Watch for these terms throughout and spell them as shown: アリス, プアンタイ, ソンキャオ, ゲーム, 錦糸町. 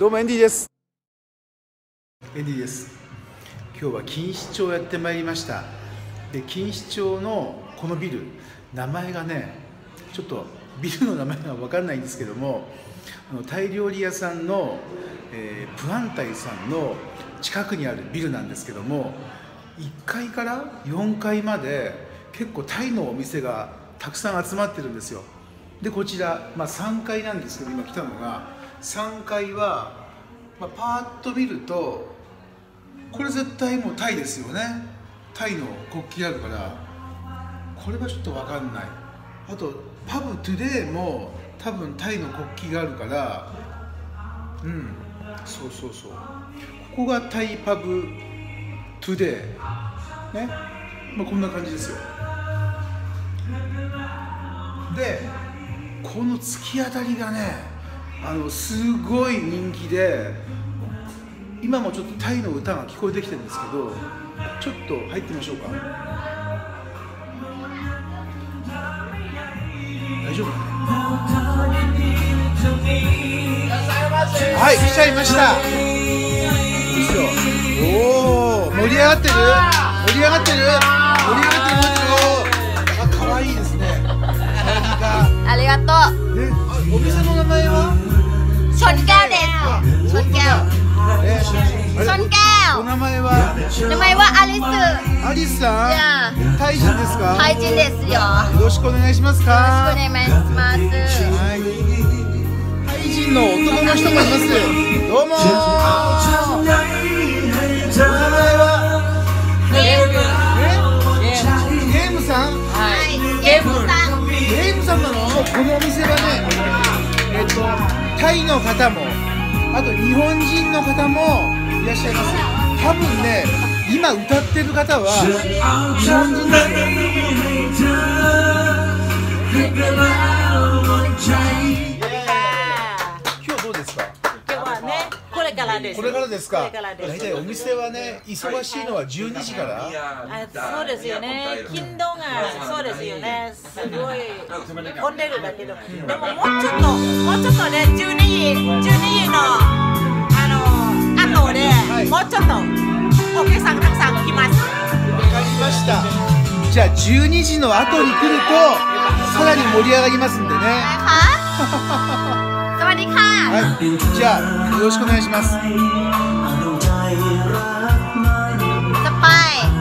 どうもエンディです。今日は錦糸町やってまいりました。で、錦糸町のこのビル、名前がね、ちょっとビルの名前が分からないんですけども、タイ料理屋さんの、プアンタイさんの近くにあるビルなんですけども、1階から4階まで結構タイのお店がたくさん集まってるんですよ。でこちら、3階なんですけど、今来たのが3階は、パーッと見るとこれ絶対もうタイですよね。タイの国旗があるから、これはちょっと分かんない。あとパブトゥデーも多分タイの国旗があるから、うん、そうここがタイパブトゥデーね。こんな感じですよ。でこの突き当たりがね、すごい人気で、今もちょっとタイの歌が聞こえてきてるんですけど、ちょっと入ってみましょうか。大丈夫かな。はい、来ちゃいました。おお、盛り上がってる盛り上がってる盛り上がってる。かわいいですね。ありがとう。お店の名前はソンキャオです。ソンキャオ、お名前はアリス。アリスさん、タイ人ですか。タイ人ですよ。よろしくお願いしますか。よろしくお願いします。タイ人の男の人もいます。どうも。お名前はゲームさん。ゲームさんなの。このお店はね、タイの方もあと日本人の方もいらっしゃいます。多分ね、今歌ってる方は日本人だよ。今日どうですか。今日はね、これからです。これからですか。大体お店はね、忙しいのは12時から。そうですよね。金土がそうですよね。すごい混んでるんだけど、でももうちょっとね、12時の後で、もうちょっとお客さんたくさん来ます。わかりました。じゃあ12時の後に来るとさらに盛り上がりますんでね。はい、じゃあよろしくお願いします。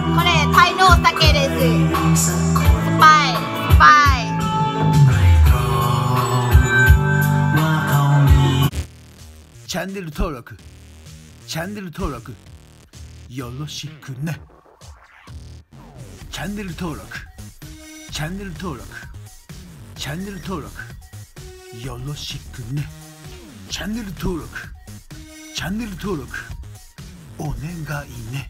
これタイのお酒です。チャンネル登録よろしくね。チャンネル登録よろしくね。チャンネル登録お願いね。